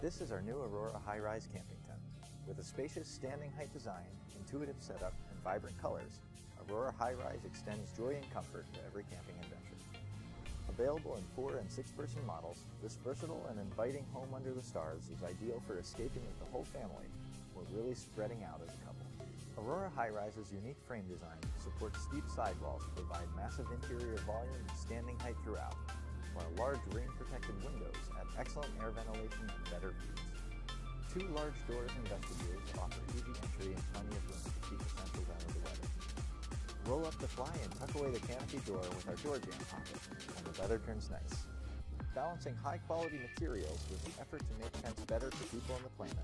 This is our new Aurora HighRise Camping Tent. With a spacious standing height design, intuitive setup, and vibrant colors, Aurora HighRise extends joy and comfort to every camping adventure. Available in 4- and 6-person models, this versatile and inviting home under the stars is ideal for escaping with the whole family or really spreading out as a couple. Aurora HighRise's unique frame design supports steep sidewalls to provide massive interior volume and standing height throughout, while large rain-protected windows add excellent air ventilation and better views. Two large doors and vestibules offer easy entry and plenty of room to keep essentials out of the weather. Roll up the fly and tuck away the canopy door with our door jamb pocket when the weather turns nice. Balancing high-quality materials with an effort to make tents better for people on the planet,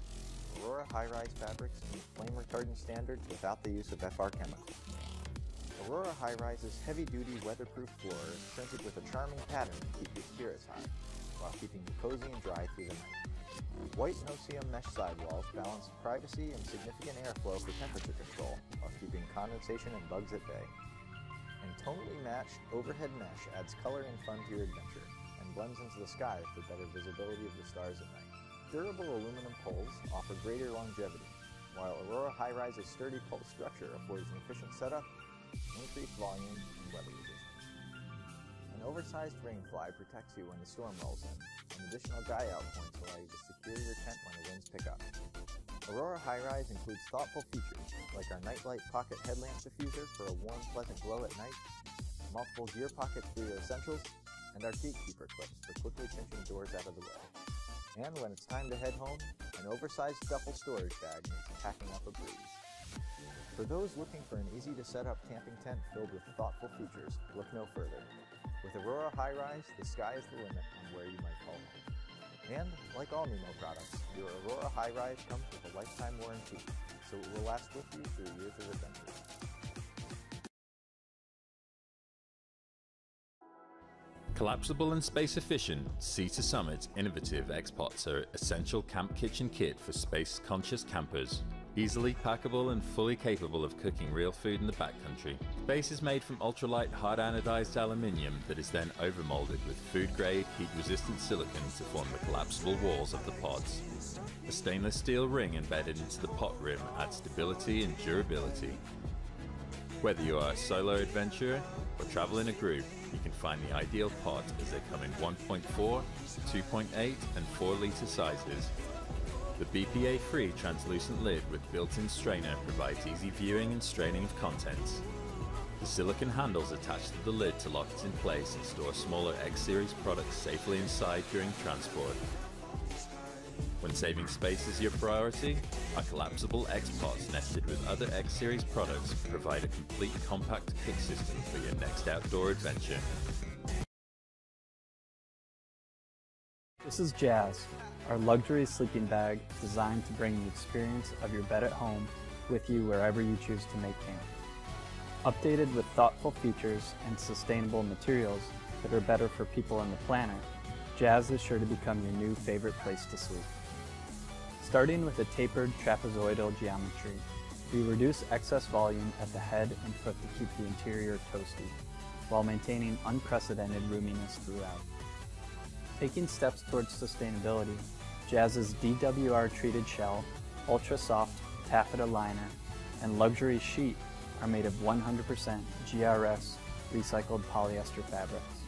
Aurora HighRise fabrics meet flame retardant standards without the use of FR chemicals. Aurora HighRise's heavy-duty weatherproof floor is printed with a charming pattern to keep your spirits high, while keeping you cozy and dry through the night. White no-see-um mesh sidewalls balance privacy and significant airflow for temperature control, while keeping condensation and bugs at bay. And tonally matched overhead mesh adds color and fun to your adventure, and blends into the sky for better visibility of the stars at night. Durable aluminum poles offer greater longevity, while Aurora HighRise's sturdy pole structure affords an efficient setup, increased volume, and weather resistance. An oversized rain fly protects you when the storm rolls in, and additional guy-out points allow you to secure your tent when the winds pick up. Aurora HighRise includes thoughtful features, like our Nightlight Pocket Headlamp Diffuser for a warm, pleasant glow at night, multiple gear pockets for your essentials, and our gatekeeper clips for quickly pinching doors out of the way. And when it's time to head home, an oversized duffel storage bag makes packing up a breeze. For those looking for an easy-to-set-up camping tent filled with thoughtful features, look no further. With Aurora HighRise, the sky is the limit on where you might call home. And, like all Nemo products, your Aurora HighRise comes with a lifetime warranty, so it will last with you through years of adventure. Collapsible and space-efficient, Sea to Summit's innovative X-Pots are essential camp kitchen kit for space-conscious campers. Easily packable and fully capable of cooking real food in the backcountry. The base is made from ultralight hard anodized aluminium that is then overmolded with food-grade, heat-resistant silicon to form the collapsible walls of the pods. A stainless steel ring embedded into the pot rim adds stability and durability. Whether you are a solo adventurer or travel in a group, you can find the ideal pod as they come in 1.4, 2.8 and 4 litre sizes. The BPA-free translucent lid with built-in strainer provides easy viewing and straining of contents. The silicon handles attached to the lid to lock it in place and store smaller X-Series products safely inside during transport. When saving space is your priority, our collapsible X-Pots nested with other X-Series products provide a complete compact cook system for your next outdoor adventure. This is Jazz, our luxury sleeping bag designed to bring the experience of your bed at home with you wherever you choose to make camp. Updated with thoughtful features and sustainable materials that are better for people on the planet, Jazz is sure to become your new favorite place to sleep. Starting with a tapered trapezoidal geometry, we reduce excess volume at the head and foot to keep the interior toasty, while maintaining unprecedented roominess throughout. Taking steps towards sustainability, Jazz's DWR-treated shell, ultra-soft taffeta liner, and luxury sheet are made of 100% GRS recycled polyester fabrics.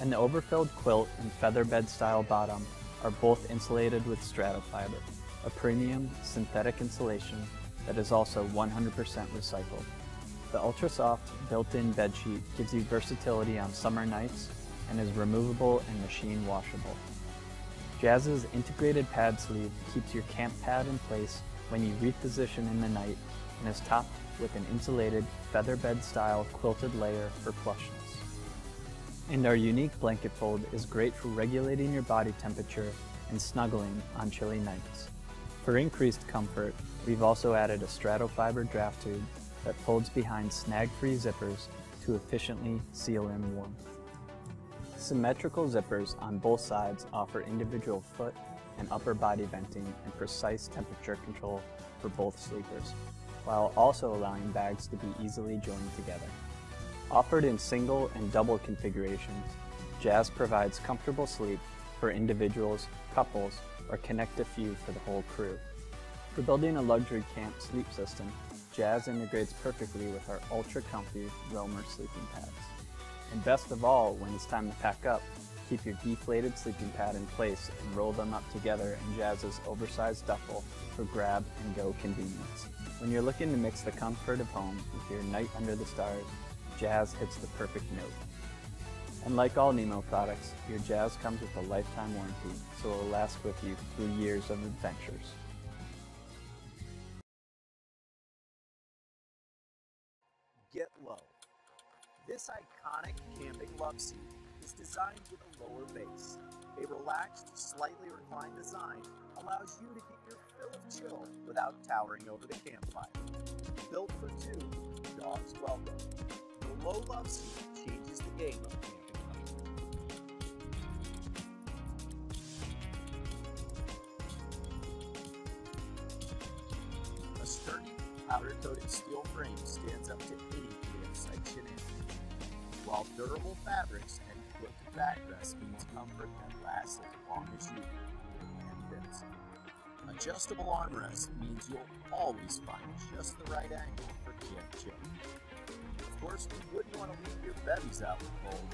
And the overfilled quilt and featherbed style bottom are both insulated with Stratofiber, a premium synthetic insulation that is also 100% recycled. The ultra-soft built-in bedsheet gives you versatility on summer nights and is removable and machine washable. Jazz's integrated pad sleeve keeps your camp pad in place when you reposition in the night and is topped with an insulated featherbed style quilted layer for plushness. And our unique blanket fold is great for regulating your body temperature and snuggling on chilly nights. For increased comfort, we've also added a Stratofiber draft tube that folds behind snag-free zippers to efficiently seal in warmth. Symmetrical zippers on both sides offer individual foot and upper body venting and precise temperature control for both sleepers, while also allowing bags to be easily joined together. Offered in single and double configurations, Jazz provides comfortable sleep for individuals, couples, or connect a few for the whole crew. For building a luxury camp sleep system, Jazz integrates perfectly with our ultra-comfy Roamer sleeping pads. And best of all, when it's time to pack up, keep your deflated sleeping pad in place and roll them up together in Jazz's oversized duffel for grab-and-go convenience. When you're looking to mix the comfort of home with your night under the stars, Jazz hits the perfect note. And like all Nemo products, your Jazz comes with a lifetime warranty, so it will last with you through years of adventures. Get low. This iconic camping love seat is designed with a lower base. A relaxed, slightly reclined design allows you to get your fill of chill without towering over the campfire. Built for two, dogs welcome. The low love seat changes the game of camping life. A sturdy, powder-coated steel frame stands up to 80 section in, while durable fabrics and quick backrest means comfort that lasts as long as you and fits. Adjustable armrest means you'll always find just the right angle for camp chill. Of course, we wouldn't want to leave your bevies out in the cold.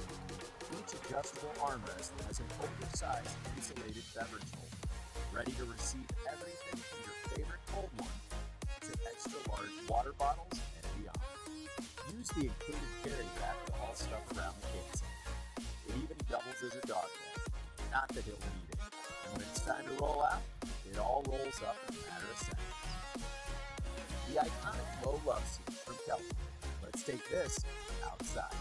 Each adjustable armrest has an oversized insulated beverage holder, ready to receive everything from your favorite cold one to extra-large water bottles and beyond. Use the included carry bag to haul stuff around the campsite. It even doubles as a dog bag. Not that he'll need it. And when it's time to roll out, it all rolls up in a matter of seconds. The iconic low love seat from Kelpyn. Let's take this outside.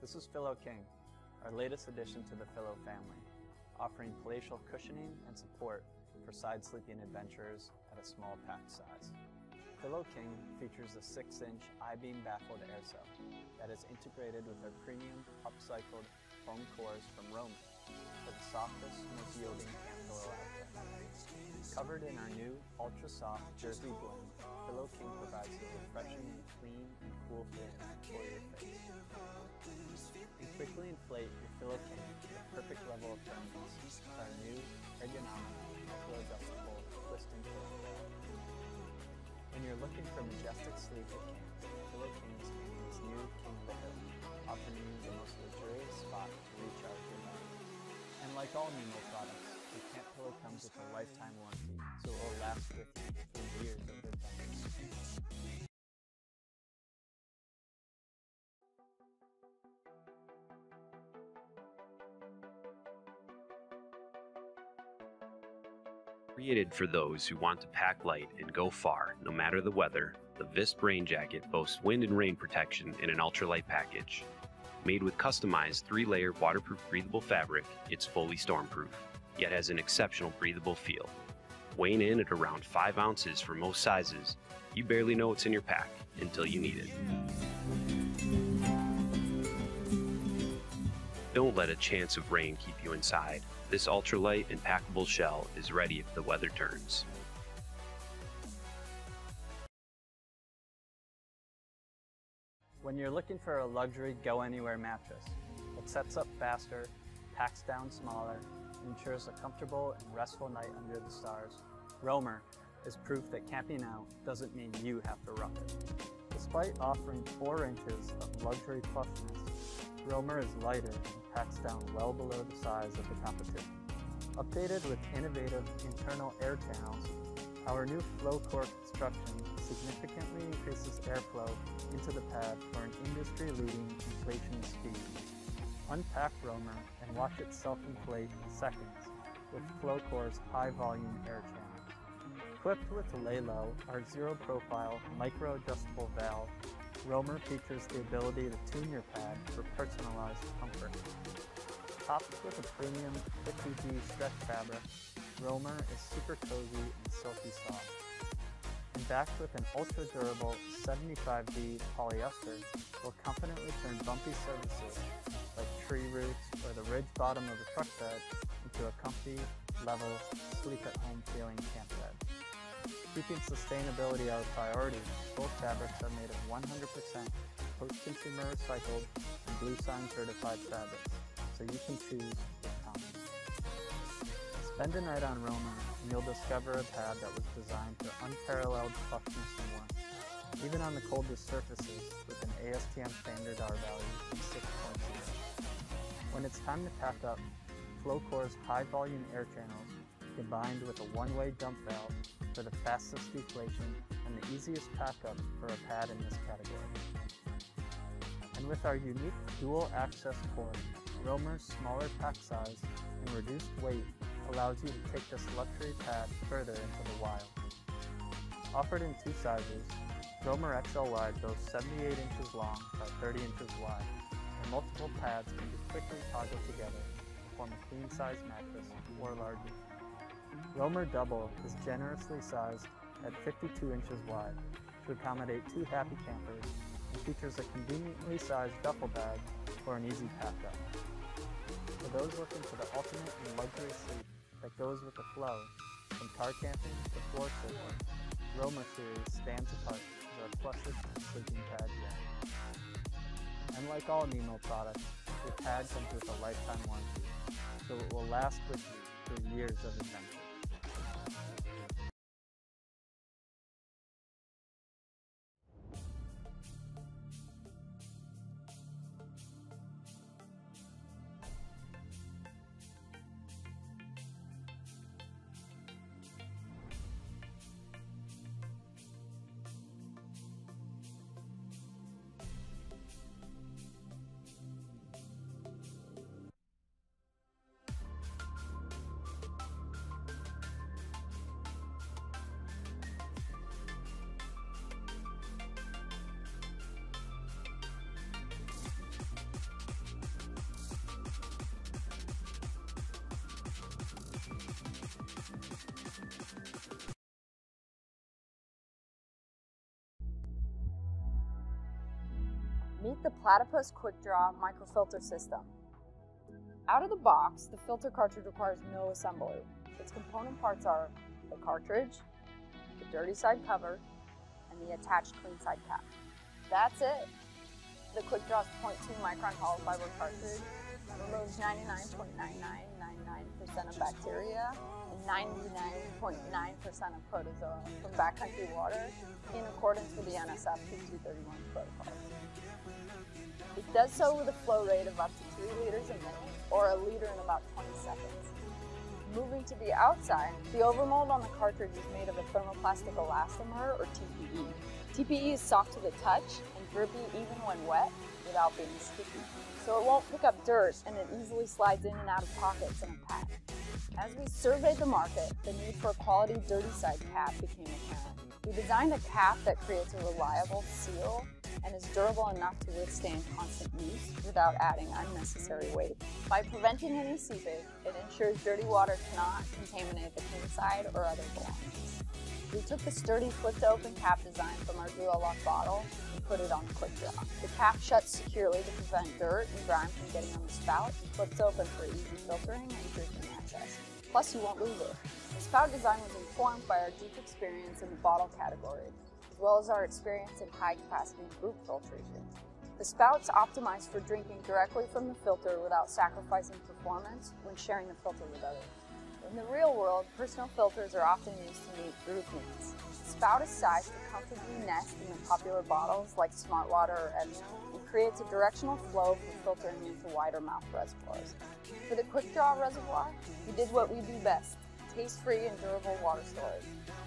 This is Fillo King, our latest addition to the Fillo family, offering palatial cushioning and support for side sleeping adventurers at a small pack size. Fillo King features a 6-inch I-beam baffled air cell that is integrated with our premium upcycled foam cores from Roamer for the softest, most yielding camp pillow out there. Covered in our new ultra-soft jersey blend, Fillo King provides a refreshing, clean, and cool fit for your face. You can quickly inflate your Fillo King to the perfect level of firmness with our new ergonomic, micro-adjustable twisting pillow. When you're looking for majestic sleep at camp, Fillo King is Canada's new King of the Hill, offering you the most luxurious spot to recharge your mind. And like all Nemo products, the camp pillow comes with a lifetime warranty, so it will last with you for years of adventure. Created for those who want to pack light and go far, no matter the weather, the Visp Rain Jacket boasts wind and rain protection in an ultralight package. Made with customized 3-layer waterproof breathable fabric, it's fully stormproof, yet has an exceptional breathable feel. Weighing in at around 5 ounces for most sizes, you barely know what's in your pack until you need it. Don't let a chance of rain keep you inside. This ultralight and packable shell is ready if the weather turns. When you're looking for a luxury go-anywhere mattress, it sets up faster, packs down smaller, and ensures a comfortable and restful night under the stars, Roamer is proof that camping out doesn't mean you have to rough it. Despite offering 4 inches of luxury plushness, Roamer is lighter and packs down well below the size of the competition. Updated with innovative internal air channels, our new Flowcore construction significantly increases airflow into the pad for an industry-leading inflation speed. Unpack Roamer and watch it self-inflate in seconds with Flowcore's high-volume air channels. Equipped with Laylow, our zero-profile micro-adjustable valve, Roamer features the ability to tune your pad for personalized comfort. Topped with a premium 50G stretch fabric, Roamer is super cozy and silky soft. And backed with an ultra-durable 75D polyester, will confidently turn bumpy surfaces like tree roots or the ridge bottom of a truck bed into a comfy, level, sleep-at-home feeling camp bed. Keeping sustainability our priority, both fabrics are made of 100% post-consumer recycled and Blue Sign certified fabrics, so you can choose with confidence. Spend a night on Roamer and you'll discover a pad that was designed for unparalleled softness and warmth, even on the coldest surfaces with an ASTM standard R value of 6.0. When it's time to pack up, Flowcore's high-volume air channels combined with a one-way dump valve for the fastest deflation and the easiest pack-up for a pad in this category. And with our unique dual-access cord, Roamer's smaller pack size and reduced weight allows you to take this luxury pad further into the wild. Offered in 2 sizes, Roamer XL Wide goes 78 inches long by 30 inches wide, and multiple pads can be quickly toggled together to form a queen-size mattress or larger. Roamer Double is generously sized at 52 inches wide to accommodate 2 happy campers and features a conveniently sized duffel bag for an easy pack-up. For those looking for the ultimate in luxury sleep that goes with the flow, from car camping to floor sleeping, Roamer Series stands apart as our plushest sleeping pad yet. And like all Nemo products, your pad comes with a lifetime warranty, so it will last with you for years of adventure. Meet the Platypus QuickDraw microfilter system. Out of the box, the filter cartridge requires no assembly. Its component parts are the cartridge, the dirty side cover, and the attached clean side cap. That's it. The QuickDraw's 0.2 micron hollow fiber cartridge removes 99.9999% of bacteria and 99.9% of protozoa from backcountry water in accordance with the NSF-P231 protocol. It does so with a flow rate of up to 3 liters a minute, or a liter in about 20 seconds. Moving to the outside, the overmold on the cartridge is made of a thermoplastic elastomer, or TPE. TPE is soft to the touch and grippy even when wet without being sticky, so it won't pick up dirt and it easily slides in and out of pockets in a pack. As we surveyed the market, the need for a quality dirty side cap became apparent. We designed a cap that creates a reliable seal and is durable enough to withstand constant use without adding unnecessary weight. By preventing any seepage, it ensures dirty water cannot contaminate the inside or other belongings. We took the sturdy flip-to-open cap design from our Duolock bottle and put it on QuickDraw. The cap shuts securely to prevent dirt and grime from getting on the spout, flips open for easy filtering and drinking access. Plus, you won't lose it. The spout design was informed by our deep experience in the bottle category, as well as our experience in high-capacity group filtration. The spout's optimized for drinking directly from the filter without sacrificing performance when sharing the filter with others. In the real world, personal filters are often used to meet group needs. The spout is sized to comfortably nest in the popular bottles like Smart Water or Nemo and creates a directional flow for filtering into wider mouth reservoirs. For the QuickDraw reservoir, we did what we do best, taste-free and durable water storage.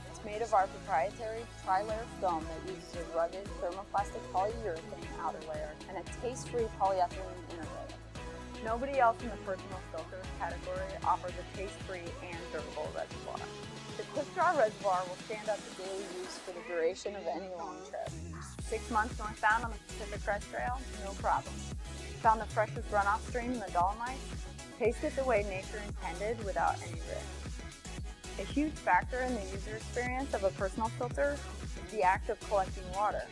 It's made of our proprietary tri-layer film that uses a rugged thermoplastic polyurethane outer layer and a taste-free polyethylene inner layer. Nobody else in the personal filters category offers a taste-free and durable reservoir. The QuickDraw reservoir will stand up to daily use for the duration of any long trip. 6 months northbound on the Pacific Crest Trail? No problem. Found the freshest runoff stream in the Dolomites? Taste it the way nature intended without any risk. A huge factor in the user experience of a personal filter is the act of collecting water.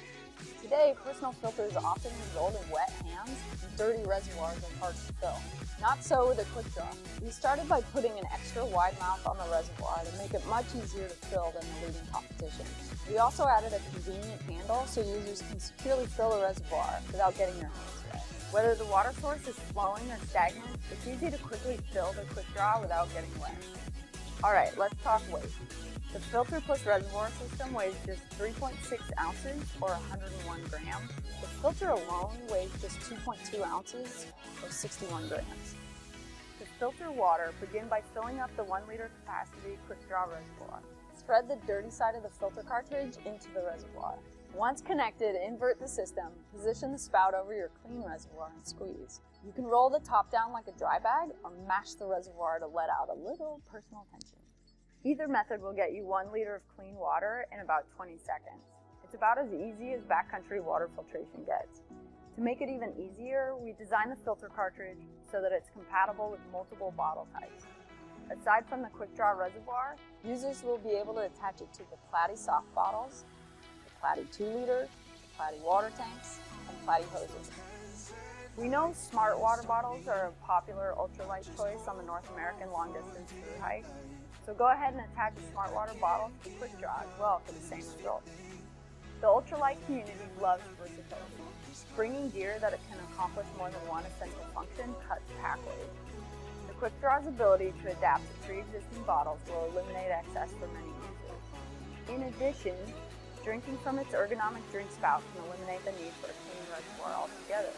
Today, personal filters often result in wet hands and dirty reservoirs are hard to fill. Not so with a QuickDraw. We started by putting an extra wide mouth on the reservoir to make it much easier to fill than the leading competition. We also added a convenient handle so users can securely fill a reservoir without getting their hands wet. Whether the water source is flowing or stagnant, it's easy to quickly fill the QuickDraw without getting wet. Alright, let's talk weight. The filter plus reservoir system weighs just 3.6 ounces or 101 grams. The filter alone weighs just 2.2 ounces or 61 grams. To filter water, begin by filling up the 1 liter capacity QuickDraw reservoir. Spread the dirty side of the filter cartridge into the reservoir. Once connected, invert the system, position the spout over your clean reservoir and squeeze. You can roll the top down like a dry bag or mash the reservoir to let out a little personal tension. Either method will get you 1 liter of clean water in about 20 seconds. It's about as easy as backcountry water filtration gets. To make it even easier, we designed the filter cartridge so that it's compatible with multiple bottle types. Aside from the QuickDraw reservoir, users will be able to attach it to the Platy soft bottles, the Platy 2 liter, the Platy water tanks, and Platy hoses. We know Smart Water bottles are a popular ultralight choice on the North American long-distance thru hike, so go ahead and attach a Smart Water bottle to the QuickDraw as well for the same result. The ultralight community loves versatility. Bringing gear that it can accomplish more than one essential function cuts pack weight. The QuickDraw's ability to adapt to pre-existing bottles will eliminate excess for many users. In addition, drinking from its ergonomic drink spout can eliminate the need for a clean reservoir altogether.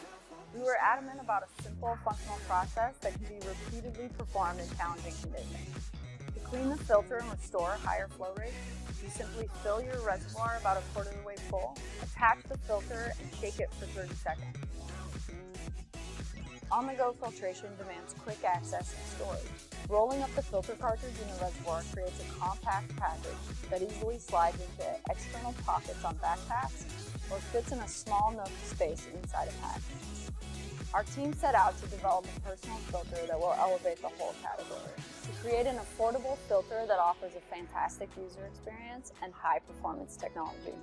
We were adamant about a simple, functional process that can be repeatedly performed in challenging conditions. To clean the filter and restore higher flow rates, you simply fill your reservoir about a quarter of the way full, attach the filter, and shake it for 30 seconds. On-the-go filtration demands quick access and storage. Rolling up the filter cartridge in the reservoir creates a compact package that easily slides into external pockets on backpacks or fits in a small nook space inside a pack. Our team set out to develop a personal filter that will elevate the whole category. To create an affordable filter that offers a fantastic user experience and high performance technology.